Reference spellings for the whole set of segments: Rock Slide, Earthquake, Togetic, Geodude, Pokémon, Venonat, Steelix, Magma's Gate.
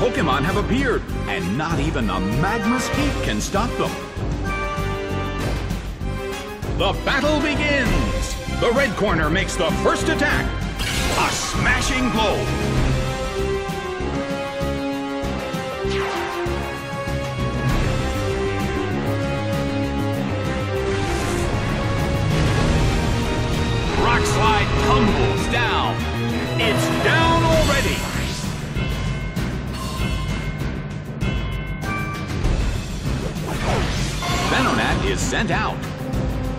Pokémon have appeared, and not even the Magma's Gate can stop them. The battle begins! The red corner makes the first attack. A smashing blow. Rock Slide tumbles down. It's down already. Venonat is sent out.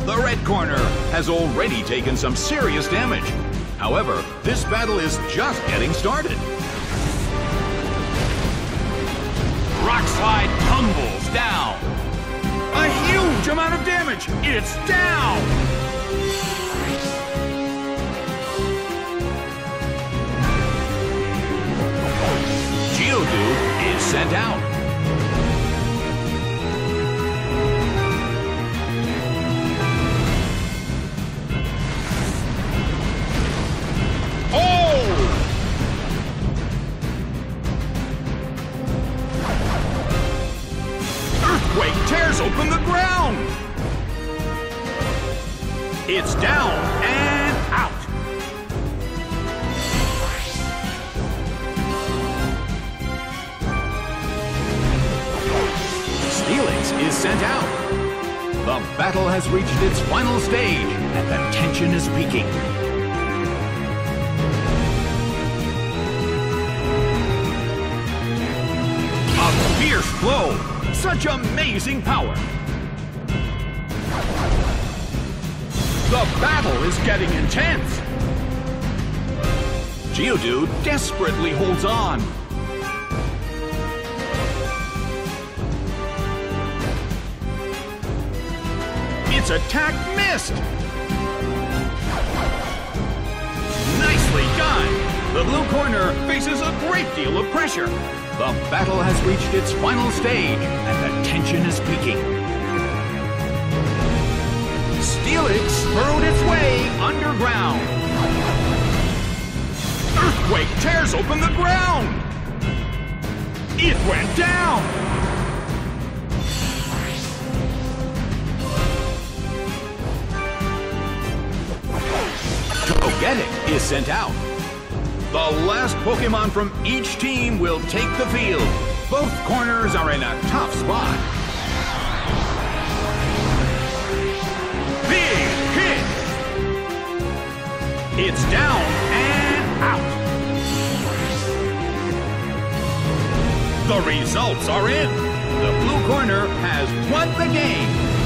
The red corner has already taken some serious damage. However, this battle is just getting started. Rock Slide tumbles down. A huge amount of damage. It's down. Geodude is sent out. Earthquake tears open the ground! It's down and out! Steelix is sent out. The battle has reached its final stage, and the tension is peaking. A fierce blow! Such amazing power! The battle is getting intense! Geodude desperately holds on. Its attack missed! Nicely done! The blue corner faces a great deal of pressure. The battle has reached its final stage, and the tension is peaking. Steelix burrowed its way underground. Earthquake tears open the ground! It went down! Togetic is sent out. The last Pokémon from each team will take the field. Both corners are in a tough spot. Big hit! It's down and out. The results are in. The blue corner has won the game.